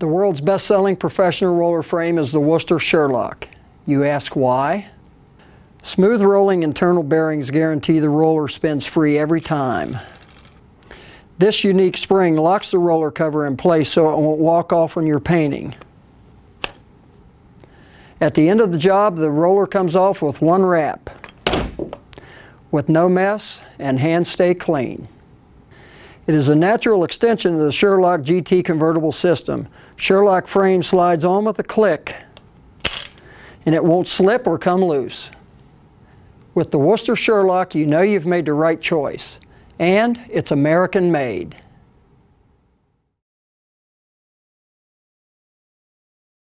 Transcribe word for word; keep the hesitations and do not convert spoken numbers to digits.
The world's best-selling professional roller frame is the Wooster Sherlock. You ask why? Smooth rolling internal bearings guarantee the roller spins free every time. This unique spring locks the roller cover in place so it won't walk off when you're painting. At the end of the job, the roller comes off with one wrap, with no mess, and hands stay clean. It is a natural extension of the Sherlock G T convertible system. Sherlock frame slides on with a click, and it won't slip or come loose. With the Wooster Sherlock, you know you've made the right choice, and it's American made.